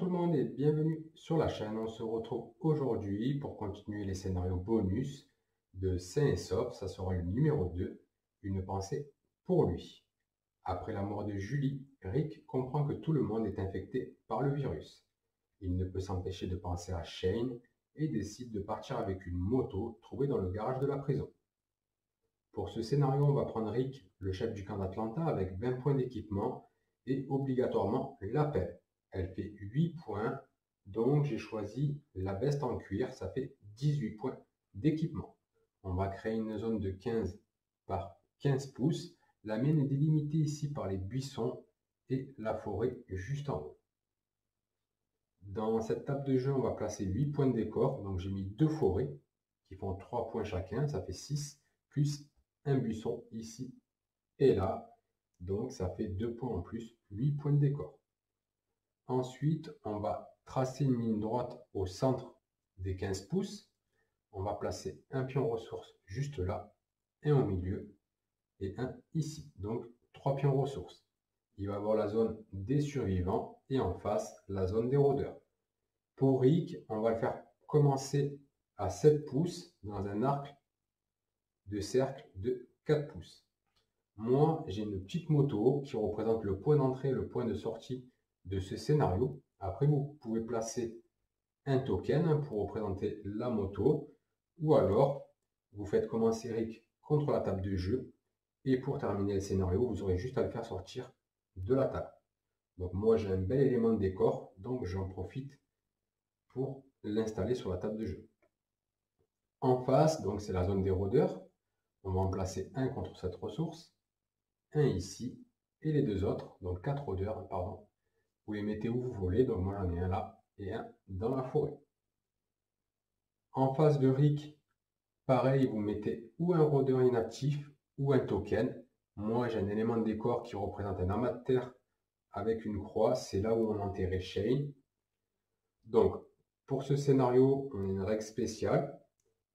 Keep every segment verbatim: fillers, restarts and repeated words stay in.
tout le monde et bienvenue sur la chaîne. On se retrouve aujourd'hui pour continuer les scénarios bonus de Saint et Sof. Ça sera le numéro deux, une pensée pour lui. Après la mort de Julie, Rick comprend que tout le monde est infecté par le virus. Il ne peut s'empêcher de penser à Shane et décide de partir avec une moto trouvée dans le garage de la prison. Pour ce scénario, on va prendre Rick, le chef du camp d'Atlanta, avec vingt points d'équipement et obligatoirement l'appel. Elle fait huit points, donc j'ai choisi la veste en cuir, ça fait dix-huit points d'équipement. On va créer une zone de quinze par quinze pouces. La mienne est délimitée ici par les buissons et la forêt juste en haut. Dans cette table de jeu, on va placer huit points de décor, donc j'ai mis deux forêts qui font trois points chacun, ça fait six, plus un buisson ici et là, donc ça fait deux points en plus, huit points de décor. Ensuite, on va tracer une ligne droite au centre des quinze pouces. On va placer un pion ressources juste là, un au milieu et un ici. Donc, trois pions ressources. Il va y avoir la zone des survivants et en face, la zone des rôdeurs. Pour Rick, on va le faire commencer à sept pouces dans un arc de cercle de quatre pouces. Moi, j'ai une petite moto qui représente le point d'entrée et le point de sortie de ce scénario. Après, vous pouvez placer un token pour représenter la moto, ou alors vous faites commencer Rick contre la table de jeu, et pour terminer le scénario, vous aurez juste à le faire sortir de la table. Donc moi, j'ai un bel élément de décor, donc j'en profite pour l'installer sur la table de jeu. En face, donc c'est la zone des rôdeurs. On va en placer un contre cette ressource, un ici, et les deux autres, donc quatre rôdeurs, pardon. Vous les mettez où vous voulez, donc moi j'en ai un là et un dans la forêt. En face de Rick, pareil, vous mettez ou un rôdeur inactif ou un token. Moi j'ai un élément de décor qui représente un amas de terre avec une croix, c'est là où on enterrait Shane. Donc pour ce scénario, on a une règle spéciale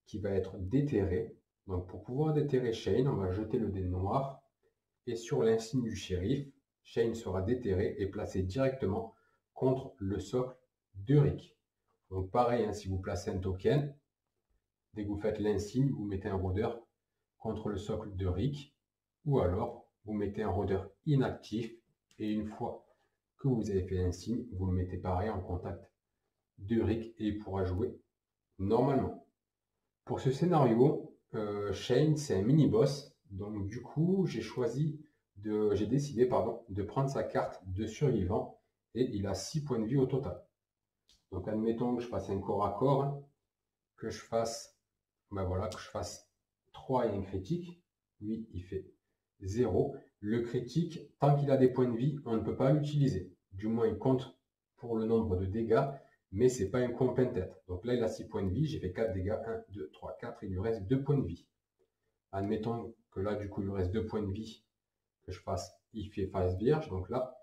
qui va être déterrée. Donc pour pouvoir déterrer Shane, on va jeter le dé noir et sur l'insigne du shérif, Shane sera déterré et placé directement contre le socle de Rick. Donc pareil, hein, si vous placez un token, dès que vous faites l'insigne, vous mettez un rôdeur contre le socle de Rick, ou alors vous mettez un rôdeur inactif, et une fois que vous avez fait l'insigne, vous le mettez pareil en contact de Rick, et il pourra jouer normalement. Pour ce scénario, euh, Shane, c'est un mini-boss, donc du coup, j'ai choisi... j'ai décidé pardon, de prendre sa carte de survivant et il a six points de vie au total. Donc admettons que je fasse un corps à corps, hein, que je fasse ben voilà, que je fasse trois et un critique. Lui, il fait zéro. Le critique, tant qu'il a des points de vie, on ne peut pas l'utiliser. Du moins, il compte pour le nombre de dégâts, mais ce n'est pas un coup en pleine tête. Donc là, il a six points de vie, j'ai fait quatre dégâts, un, deux, trois, quatre, il lui reste deux points de vie. Admettons que là, du coup, il lui reste deux points de vie. Que je fasse, il fait face vierge, donc là,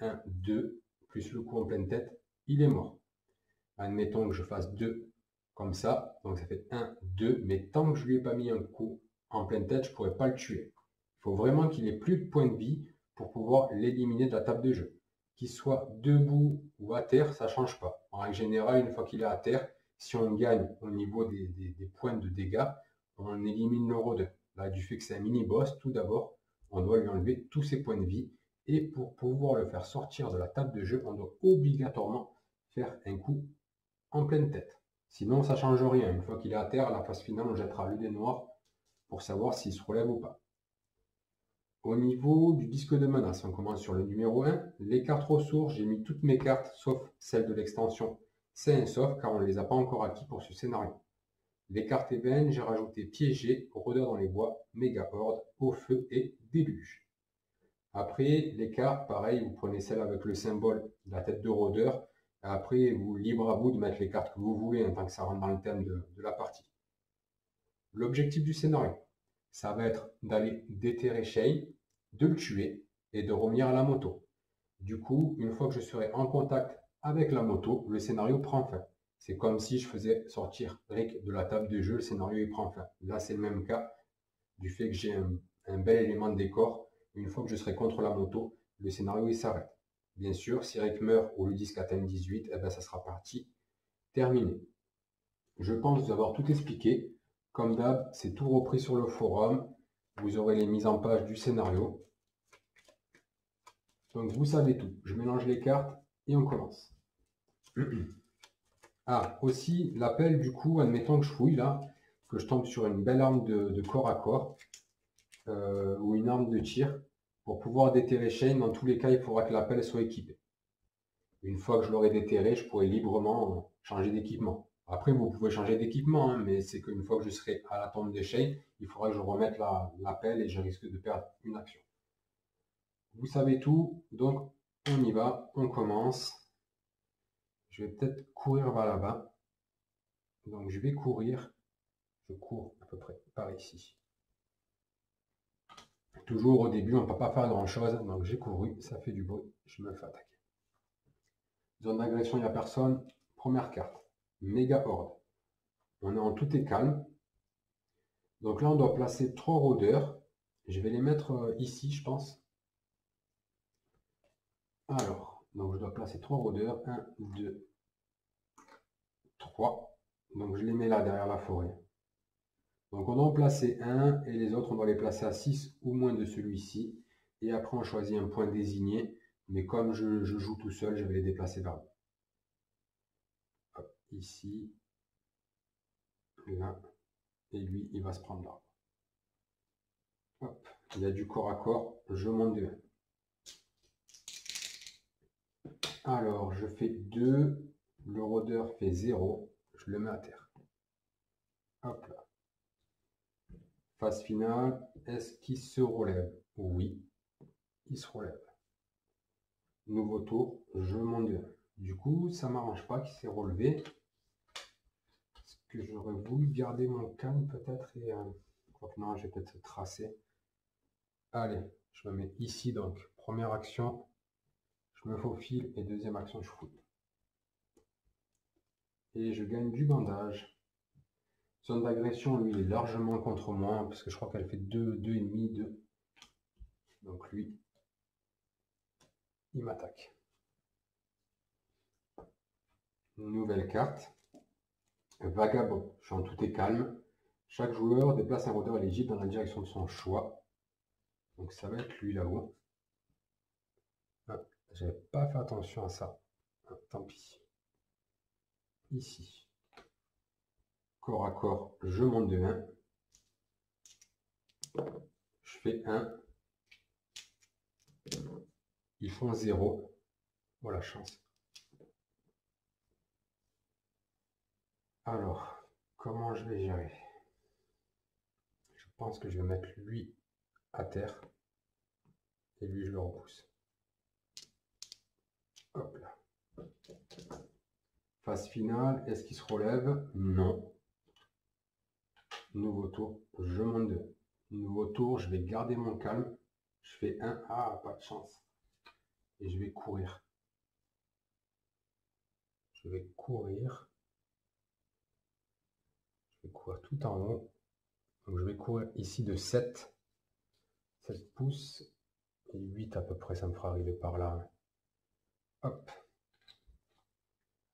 un, deux, plus le coup en pleine tête, il est mort. Admettons que je fasse deux comme ça, donc ça fait un, deux, mais tant que je lui ai pas mis un coup en pleine tête, je ne pourrais pas le tuer. Il faut vraiment qu'il ait plus de points de vie pour pouvoir l'éliminer de la table de jeu. Qu'il soit debout ou à terre, ça ne change pas. En règle générale, une fois qu'il est à terre, si on gagne au niveau des, des, des points de dégâts, on élimine le rôdeur. Là, du fait que c'est un mini-boss, tout d'abord, on doit lui enlever tous ses points de vie. Et pour pouvoir le faire sortir de la table de jeu, on doit obligatoirement faire un coup en pleine tête. Sinon, ça ne change rien. Une fois qu'il est à terre, à la phase finale, on jettera le dé noir pour savoir s'il se relève ou pas. Au niveau du disque de menace, on commence sur le numéro un. Les cartes ressources, j'ai mis toutes mes cartes, sauf celles de l'extension Saint et Sof, car on ne les a pas encore acquis pour ce scénario. Les cartes ébènes, j'ai rajouté piégé, rôdeur dans les bois, méga horde, au feu et déluge. Après, les cartes, pareil, vous prenez celle avec le symbole de la tête de rôdeur. Après, vous libre à vous de mettre les cartes que vous voulez, hein, tant que ça rentre dans le thème de, de la partie. L'objectif du scénario, ça va être d'aller déterrer Shane, de le tuer et de revenir à la moto. Du coup, une fois que je serai en contact avec la moto, le scénario prend fin. C'est comme si je faisais sortir Rick de la table de jeu, le scénario il prend fin. Là, c'est le même cas du fait que j'ai un, un bel élément de décor. Une fois que je serai contre la moto, le scénario il s'arrête. Bien sûr, si Rick meurt ou le disque atteint dix-huit, eh ben, ça sera parti terminé. Je pense vous avoir tout expliqué. Comme d'hab, c'est tout repris sur le forum. Vous aurez les mises en page du scénario. Donc vous savez tout. Je mélange les cartes et on commence. Ah, aussi l'appel du coup, admettons que je fouille là, que je tombe sur une belle arme de, de corps à corps euh, ou une arme de tir. Pour pouvoir déterrer Shane, dans tous les cas, il faudra que l'appel soit équipé. Une fois que je l'aurai déterré, je pourrai librement changer d'équipement. Après, vous pouvez changer d'équipement, hein, mais c'est qu'une fois que je serai à la tombe de Shane, il faudra que je remette l'appel et je risque de perdre une action. Vous savez tout, donc on y va, on commence. Je vais peut-être courir vers là-bas. Donc je vais courir, je cours à peu près par ici. Toujours au début, on ne peut pas faire grand chose, donc j'ai couru, ça fait du bruit, je me fais attaquer. Zone d'agression, il n'y a personne. Première carte, méga horde. On est en tout et calme. Donc là, on doit placer trois rôdeurs. Je vais les mettre ici, je pense. Alors, donc je dois placer trois rôdeurs. un, deux, trois. Donc je les mets là derrière la forêt. Donc on doit en placer un et les autres on doit les placer à six ou moins de celui-ci. Et après on choisit un point désigné. Mais comme je, je joue tout seul, je vais les déplacer vers vous. Hop, ici. Là. Et lui, il va se prendre l'arbre. Hop, il y a du corps à corps. Je monte de un. Alors, je fais deux. Le rôdeur fait zéro. Je le mets à terre. Hop là. Phase finale, est-ce qu'il se relève? Oui, il se relève. Nouveau tour, je monte de un. Du coup, ça ne m'arrange pas qu'il s'est relevé. Est-ce que j'aurais voulu garder mon calme peut-être et euh, quoi que non, je vais peut-être tracer. Allez, je me mets ici donc. Première action, je me faufile et deuxième action, je fouille. Et je gagne du bandage. Zone d'agression, lui, il est largement contre moi, parce que je crois qu'elle fait deux, deux virgule cinq, deux. Donc lui, il m'attaque. Nouvelle carte. Vagabond. Je suis en tout et calme. Chaque joueur déplace un rôdeur éligible dans la direction de son choix. Donc ça va être lui là-haut. Ah, j'avais pas fait attention à ça. Ah, tant pis. Ici. Corps à corps, je monte de un. Je fais un. Ils font zéro. Oh la chance. Alors, comment je vais gérer? Je pense que je vais mettre lui à terre. Et lui, je le repousse. Hop là. Phase finale, est-ce qu'il se relève? Non. Nouveau tour, je monte deux. Nouveau tour, je vais garder mon calme. Je fais un. Ah, pas de chance. Et je vais courir. Je vais courir. Je vais courir tout en haut. Donc je vais courir ici de sept. sept pouces. Et huit à peu près, ça me fera arriver par là. Hop.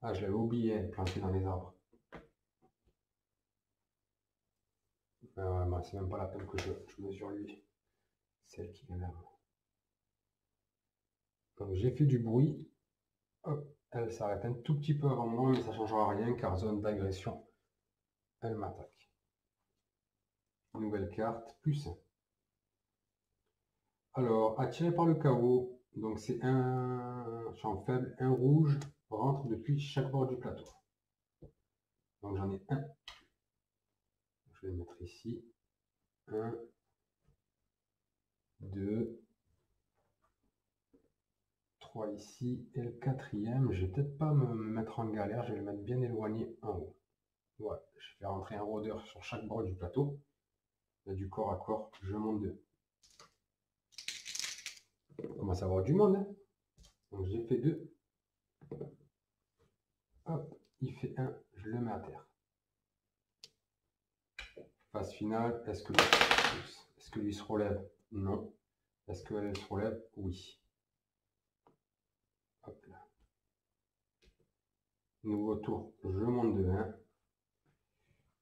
Ah, je l'avais oublié, planté dans les arbres. Euh, bah, c'est même pas la peine que je, je mesure lui. Celle qui galère. Donc j'ai fait du bruit. Hop, elle s'arrête un tout petit peu avant moi, mais ça ne changera rien car zone d'agression. Elle m'attaque. Nouvelle carte, plus un. Alors, attiré par le chaos. Donc c'est un champ faible, un rouge rentre depuis chaque bord du plateau. Donc j'en ai un. Je vais mettre ici un, deux, trois ici et le quatrième. Je vais peut-être pas me mettre en galère, je vais le mettre bien éloigné en haut. Voilà, je vais rentrer un rôdeur sur chaque bord du plateau. Il y a du corps à corps, je monte deux. On commence à avoir du monde. Hein, donc j'ai fait deux. Hop, il fait un, je le mets à terre. Phase finale, est-ce que, est-ce que lui se relève? Non. Est-ce qu'elle se relève? Oui. Nouveau tour, je monte de un.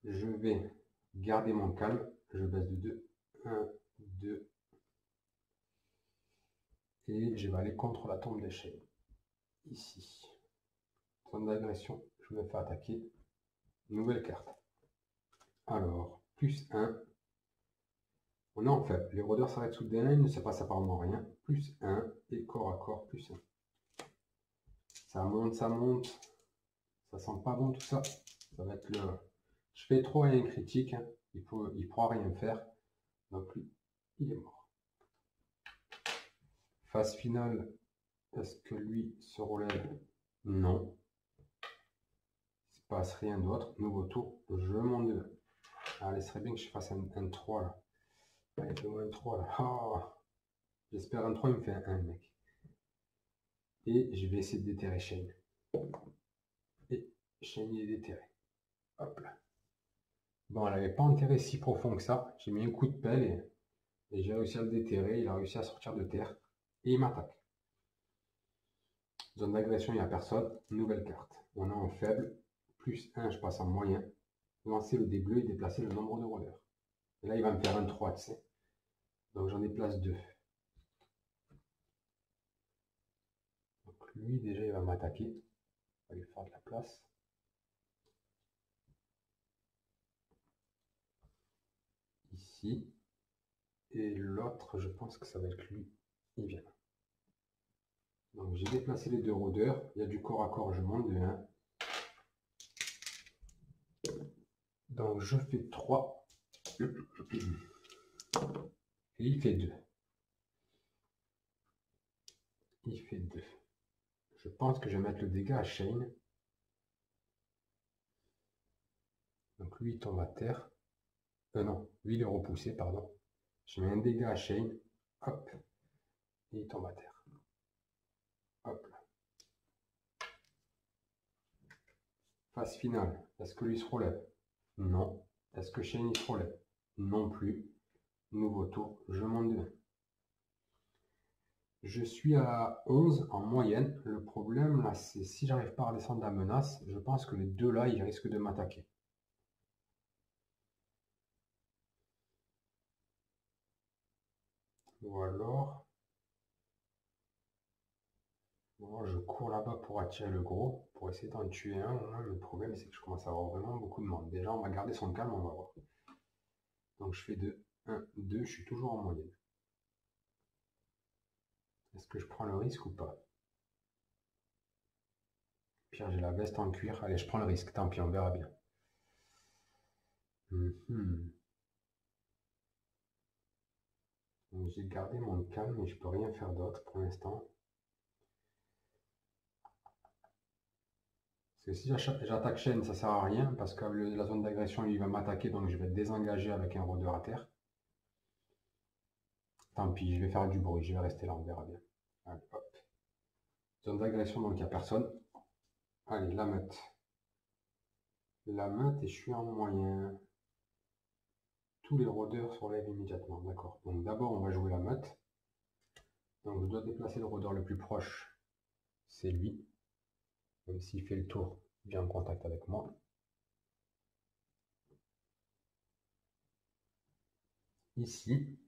Je vais garder mon calme. Je baisse de deux. un, deux. Et je vais aller contre la tombe de Shane. Ici. Zone d'agression. Je me fais attaquer. Nouvelle carte. Alors, plus un. On a en fait, les rôdeurs s'arrêtent sous le D N A, il ne se passe apparemment rien. Plus un, et corps à corps, plus un. Ça monte, ça monte. Ça sent pas bon tout ça. Ça va être le... Je fais trop et un critique. Hein. Il peut, il pourra rien faire. Donc lui, il est mort. Phase finale. Est-ce que lui se relève? Non. Il se passe rien d'autre. Nouveau tour. Je monte deux. Allez, ce serait bien que je fasse un, un trois là. Allez, fais-moi un trois là. Oh, j'espère un trois, il me fait un un, mec. Et je vais essayer de déterrer Shane. Et Shane est déterré. Hop là. Bon, elle n'avait pas enterré si profond que ça. J'ai mis un coup de pelle et, et j'ai réussi à le déterrer. Il a réussi à sortir de terre. Et il m'attaque. Zone d'agression, il n'y a personne. Nouvelle carte. On a en faible. Plus un, je passe en moyen. Lancer le dé bleu et déplacer le nombre de rollers. Et là, il va me faire un trois, tu sais. Donc, j'en déplace deux. Donc, lui, déjà, il va m'attaquer. On va lui faire de la place. Ici. Et l'autre, je pense que ça va être lui. Il vient. Donc, j'ai déplacé les deux rôdeurs. Il y a du corps à corps, je monte de un. Donc, je fais trois. Et il fait deux. Il fait deux. Je pense que je vais mettre le dégât à Shane. Donc lui il tombe à terre. Euh non, lui il est repoussé, pardon. Je mets un dégât à Shane. Hop. Et il tombe à terre. Hop là. Phase finale. Est-ce que lui se relève? Non. Est-ce que Shane il se relève? Non plus. Nouveau tour, je monte de un. Je suis à onze en moyenne. Le problème là, c'est si j'arrive pas à redescendre la menace, je pense que les deux là, ils risquent de m'attaquer. Ou alors... Moi, je cours là-bas pour attirer le gros, pour essayer d'en tuer un. Le problème, c'est que je commence à avoir vraiment beaucoup de monde. Déjà, on va garder son calme, on va voir. Donc, je fais deux. un, deux, je suis toujours en moyenne. Est-ce que je prends le risque ou pas? Pire, j'ai la veste en cuir. Allez, je prends le risque. Tant pis, on verra bien. Mm-hmm. Donc, j'ai gardé mon calme et je peux rien faire d'autre pour l'instant. Parce que si j'attaque Shane, ça sert à rien, parce que la zone d'agression, lui, il va m'attaquer, donc je vais être désengagé avec un rôdeur à terre. Tant pis, je vais faire du bruit, je vais rester là, on verra bien. Allez, hop. Zone d'agression, donc il n'y a personne. Allez, la meute. La meute, et je suis en moyen. Tous les rôdeurs se relèvent immédiatement, d'accord. Donc d'abord, on va jouer la meute. Donc je dois déplacer le rôdeur le plus proche, c'est lui. Même s'il fait le tour, il vient en contact avec moi. Ici.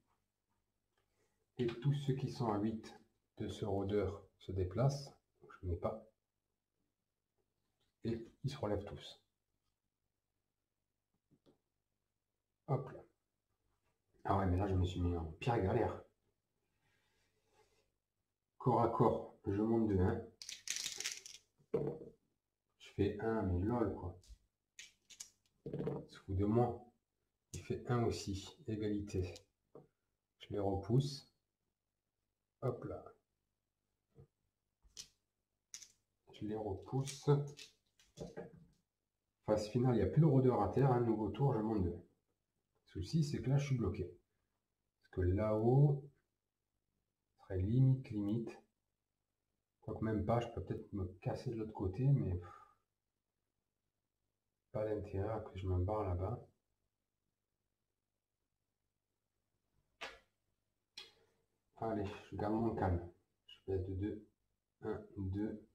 Et tous ceux qui sont à huit de ce rôdeur se déplacent. Donc je n'ai pas. Et ils se relèvent tous. Hop là. Ah ouais, mais là je me suis mis en pire galère. Corps à corps, je monte de un. Je fais un, mais lol quoi. Il se fout de moi. Il fait un aussi. Égalité. Je les repousse. Hop là. Je les repousse. Phase finale, il n'y a plus de rôdeur à terre. Un hein. Nouveau tour, je monte deux. Le souci, c'est que là, je suis bloqué. Parce que là-haut, ce serait limite, limite. Donc même pas, je peux peut-être me casser de l'autre côté, mais pff, pas d'intérêt à que je me barre là-bas. Allez, je garde mon calme. Je baisse de deux. un, deux.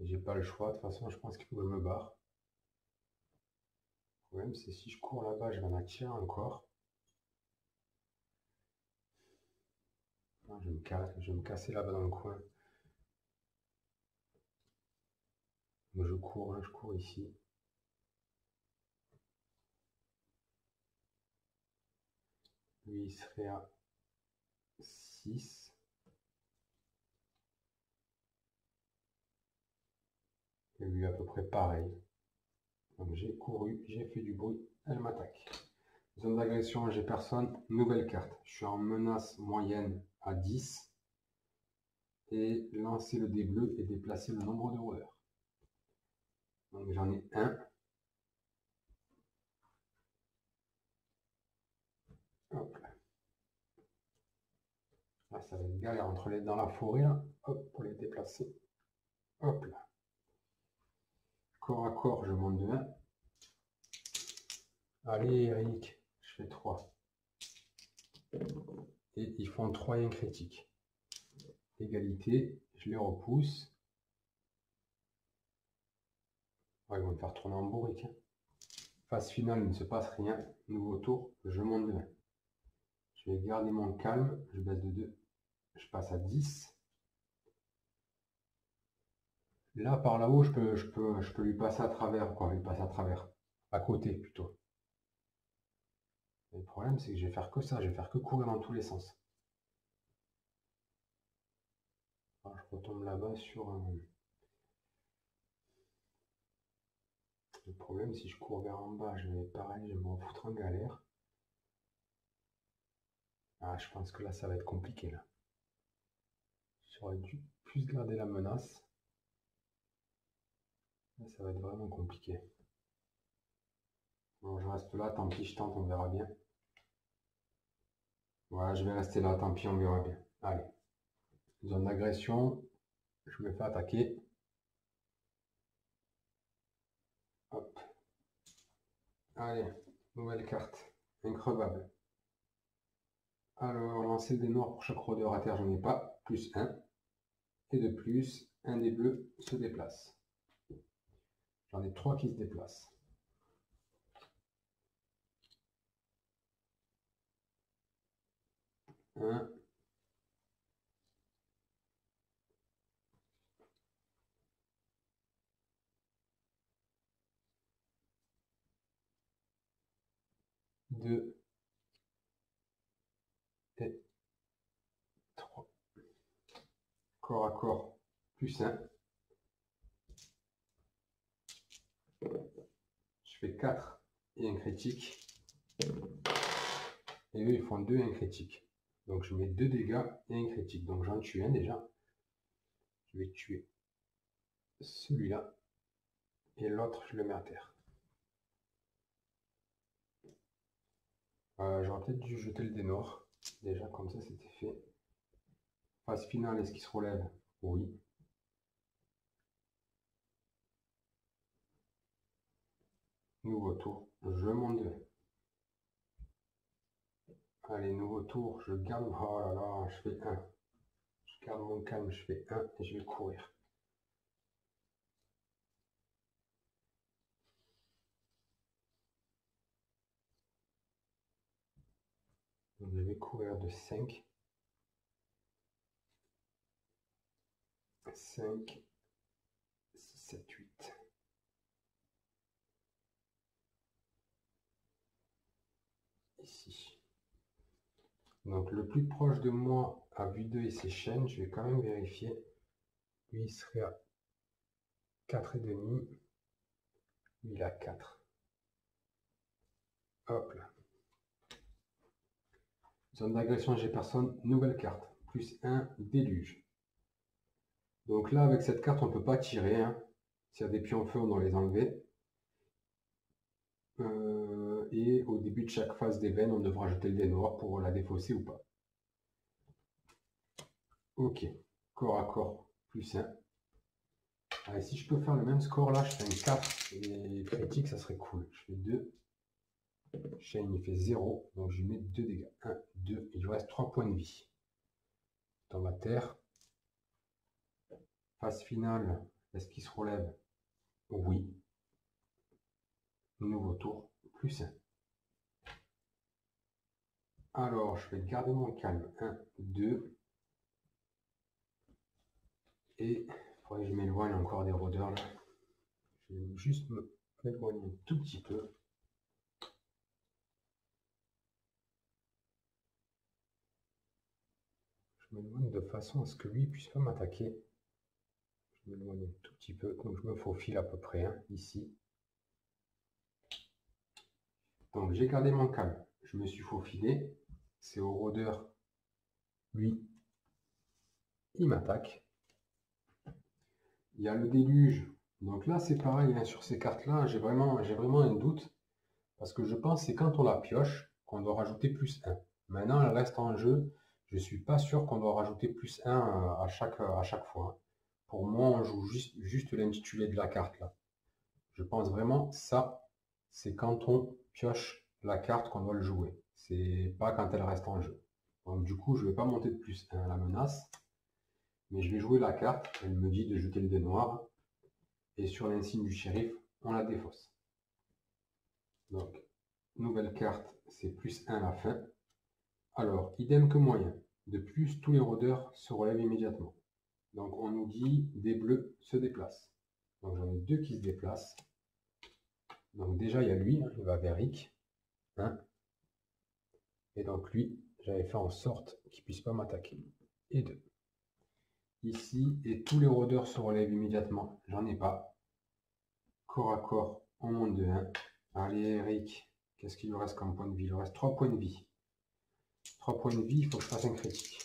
J'ai pas le choix, de toute façon je pense qu'il faut que je me barre. Le problème c'est si je cours là-bas, je vais m'attirer encore. Non, je, me casse, je vais me casser là-bas dans le coin. Je cours, hein, je cours ici. Lui il serait à six. Et lui à peu près pareil. Donc j'ai couru, j'ai fait du bruit, elle m'attaque. Zone d'agression, j'ai personne. Nouvelle carte. Je suis en menace moyenne à dix. Et lancer le dé bleu et déplacer le nombre de rouleurs. Donc j'en ai un. Hop là. Là, ça va être galère entre les dans la forêt là. Hop, pour les déplacer. Hop là. Corps à corps, je monte de un. Allez Eric, je fais trois. Et ils font trois et un critique. Égalité, je les repousse. Ouais, ils vont me faire tourner en bourrique. Hein. Phase finale, il ne se passe rien. Nouveau tour, je monte de un. Je vais garder mon calme. Je baisse de deux. Je passe à dix. Là, par là-haut, je peux, je, peux, je peux lui passer à travers. Quoi. Lui passer à travers. À côté, plutôt. Et le problème, c'est que je vais faire que ça. Je vais faire que courir dans tous les sens. Alors, je retombe là-bas sur... un... Le problème, si je cours vers en bas, je vais pareil, je vais m'en foutre en galère. Ah, je pense que là, ça va être compliqué, là. J'aurais dû plus garder la menace. Là, ça va être vraiment compliqué. Bon, je reste là, tant pis, je tente, on verra bien. Voilà, je vais rester là, tant pis, on verra bien. Allez. Zone d'agression, je me fais attaquer. Hop. Allez, nouvelle carte. Increvable. Alors, lancer des noirs pour chaque rôdeur à terre, j'en ai pas. Plus un. Et de plus, un des bleus se déplace. J'en ai trois qui se déplacent. un. deux et trois. Corps à corps, plus un. Je fais quatre et un critique. Et eux, ils font deux et un critique. Donc, je mets deux dégâts et un critique. Donc, j'en tue un déjà. Je vais tuer celui-là. Et l'autre, je le mets à terre. Euh, J'aurais peut-être dû jeter le dé noir. Déjà, comme ça, c'était fait. Phase finale, est-ce qu'il se relève? Oui. Nouveau tour, je monte deux. Allez, nouveau tour, je garde... Oh là là, je fais un. Je garde mon calme, je fais un et je vais courir. Donc, je vais courir de cinq. cinq, six, sept, huit. Ici. Donc le plus proche de moi à vue deux et ses chaînes, je vais quand même vérifier. Lui il serait à quatre virgule cinq. Lui il a quatre. Hop là. Zone d'agression, j'ai personne, nouvelle carte, plus un, déluge. Donc là, avec cette carte, on ne peut pas tirer. Hein. S'il y a des pions en feu, on doit les enlever. Euh, et au début de chaque phase des veines, on devra jeter le dé noir pour la défausser ou pas. Ok, corps à corps, plus un. Allez, si je peux faire le même score là, je fais une quatre et critique, ça serait cool. Je fais deux. Shane il fait zéro, donc je lui mets deux dégâts. un, deux, il lui reste trois points de vie. Dans ma terre. Phase finale, Est-ce qu'il se relève? Oui. Nouveau tour, plus un. Alors, je vais garder mon calme. un, deux. Et il faudrait que je m'éloigne encore des rôdeurs là. Je vais juste m'éloigner un tout petit peu. Je m'éloigne de façon à ce que lui puisse pas m'attaquer. Je m'éloigne un tout petit peu. Donc je me faufile à peu près hein, ici. Donc j'ai gardé mon calme. Je me suis faufilé. C'est au rôdeur. Lui, il m'attaque. Il y a le déluge. Donc là, c'est pareil. Hein, sur ces cartes-là, j'ai vraiment, j'ai vraiment un doute. Parce que je pense que c'est quand on la pioche qu'on doit rajouter plus un. Maintenant, elle reste en jeu. Je ne suis pas sûr qu'on doit rajouter plus un à chaque, à chaque fois. Pour moi, on joue juste, juste l'intitulé de la carte. Là. Je pense vraiment que ça, c'est quand on pioche la carte qu'on doit le jouer. C'est pas quand elle reste en jeu. Donc du coup, je ne vais pas monter de plus un à la menace. Mais je vais jouer la carte, elle me dit de jeter le dé noir, et sur l'insigne du shérif, on la défausse. Donc, nouvelle carte, c'est plus un à la fin. Alors, idem que moyen. De plus, tous les rôdeurs se relèvent immédiatement. Donc on nous dit, des bleus se déplacent. Donc j'en ai deux qui se déplacent. Donc déjà, il y a lui, il va vers Rick. Hein, et donc lui, j'avais fait en sorte qu'il ne puisse pas m'attaquer. Et deux. Ici, et tous les rôdeurs se relèvent immédiatement. J'en ai pas. Corps à corps, on monte de un. Allez, Eric, qu'est-ce qu'il nous reste comme point de vie? Il nous reste trois points de vie. trois points de vie, il faut que je fasse un critique.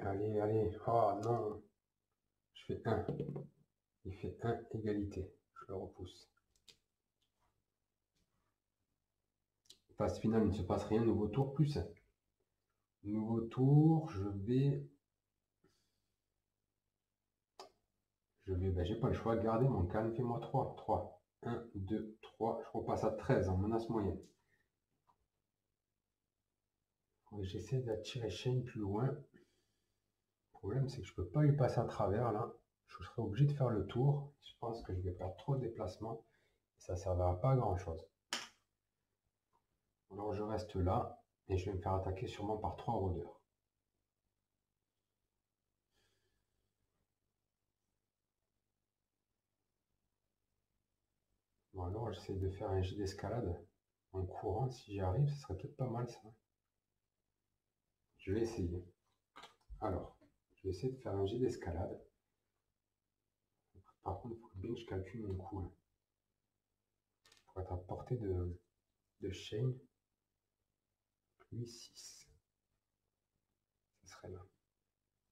Allez, allez. Oh non. Je fais un. Il fait un, égalité. Je le repousse. Passe finale, il ne se passe rien. Nouveau tour, plus un. Nouveau tour, je vais... Je vais, ben, j'ai pas le choix, garder mon calme, fais-moi trois, trois, un, deux, trois, je repasse à treize en menace moyenne. J'essaie d'attirer Shane plus loin. Le problème c'est que je peux pas lui passer à travers là, je serai obligé de faire le tour, je pense que je vais perdre trop de déplacements, ça ne servira pas à grand chose. Alors je reste là, et je vais me faire attaquer sûrement par trois rôdeurs. Bon alors j'essaie de faire un jet d'escalade en courant, si j'y arrive, ce serait peut-être pas mal ça. Je vais essayer. Alors, je vais essayer de faire un jet d'escalade. Par contre, il faut bien que je calcule mon coup. Hein. Pour être à portée de, de Shane. Plus six. Ce serait là.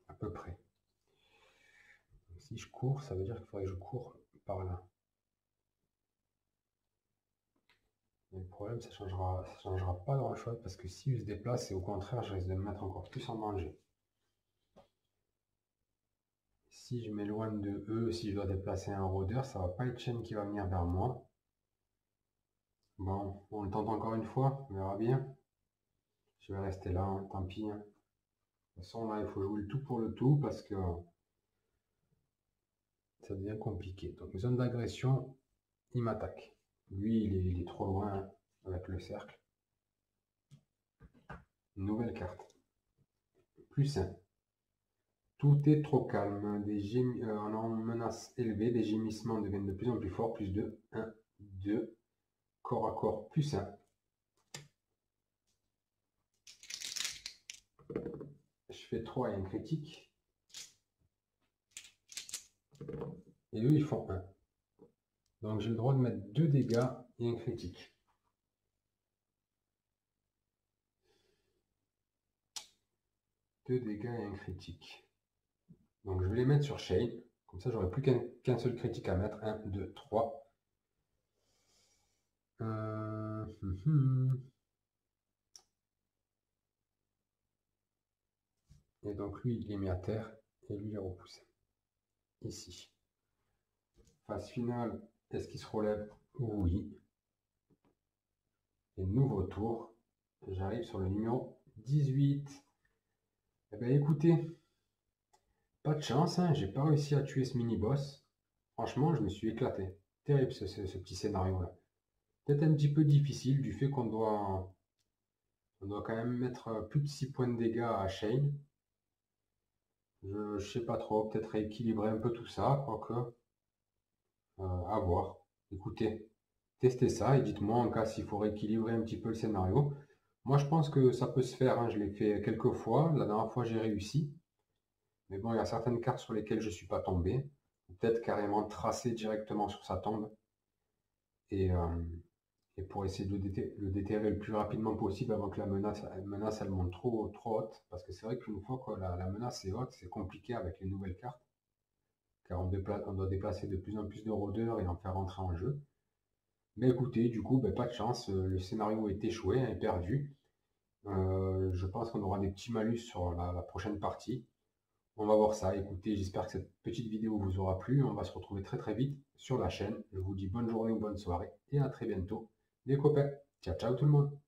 À peu près. Donc, si je cours, ça veut dire qu'il faudrait que je cours par là. Mais le problème, ça ne changera, ça changera pas grand chose parce que s'il se déplace, et au contraire, je risque de me mettre encore plus en danger. Si je m'éloigne de eux, si je dois déplacer un rôdeur, ça va pas être Shane qui va venir vers moi. Bon, on le tente encore une fois, on verra bien. Je vais rester là, hein, tant pis. Hein. De toute façon, là, il faut jouer le tout pour le tout parce que ça devient compliqué. Donc, zone d'agression, il m'attaque. Lui, il est, il est trop loin avec le cercle. Nouvelle carte. Plus un. Tout est trop calme. Des gém... euh, en menace élevée, des gémissements deviennent de plus en plus forts. Plus deux. un, deux. Corps à corps. Plus un. Je fais trois et un critique. Et eux, ils font un. Donc j'ai le droit de mettre deux dégâts et un critique. deux dégâts et un critique. Donc je vais les mettre sur Shane. Comme ça, j'aurai plus qu'un qu'un seul critique à mettre. un, deux, trois. Euh... Et donc lui, il est mis à terre. Et lui, il est repoussé. Ici. Phase finale. Est-ce qu'il se relève? Oui. Et nouveau tour. J'arrive sur le numéro dix-huit. Eh bien écoutez, Pas de chance, hein, j'ai pas réussi à tuer ce mini-boss. Franchement, je me suis éclaté. Terrible ce, ce, ce petit scénario-là. Peut-être un petit peu difficile du fait qu'on doit... On doit quand même mettre plus de six points de dégâts à Shane. Je, je sais pas trop, peut-être rééquilibrer un peu tout ça, quoique... Euh, à voir. Écoutez, testez ça et dites-moi en cas s'il faut rééquilibrer un petit peu le scénario. Moi, je pense que ça peut se faire, hein. Je l'ai fait quelques fois. La dernière fois, j'ai réussi. Mais bon, il y a certaines cartes sur lesquelles je ne suis pas tombé. Peut-être carrément tracer directement sur sa tombe. Et, euh, et pour essayer de déter le déterrer le plus rapidement possible avant que la menace, la menace elle monte trop, trop haute. Parce que c'est vrai qu'une fois que la, la menace est haute, c'est compliqué avec les nouvelles cartes. Car on, on doit déplacer de plus en plus de rôdeurs et en faire rentrer en jeu. Mais écoutez, du coup, ben, pas de chance. Le scénario est échoué, est perdu. Euh, je pense qu'on aura des petits malus sur la, la prochaine partie. On va voir ça. Écoutez, j'espère que cette petite vidéo vous aura plu. On va se retrouver très très vite sur la chaîne. Je vous dis bonne journée ou bonne soirée et à très bientôt. Les copains, ciao ciao tout le monde.